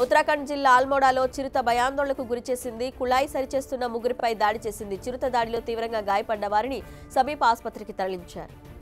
उत्तराखंड जिला आल्मोड़ालो चिरुत भयांदोलनकु गुरि चेसिंदी कुलाई सरिचेस्तुन्न मुगुरिपై దాడి చేసింది। చిరుత దాడిలో తీవ్రంగా గాయపడ్డ వారిని సమీప ఆసుపత్రికి తరలించారు।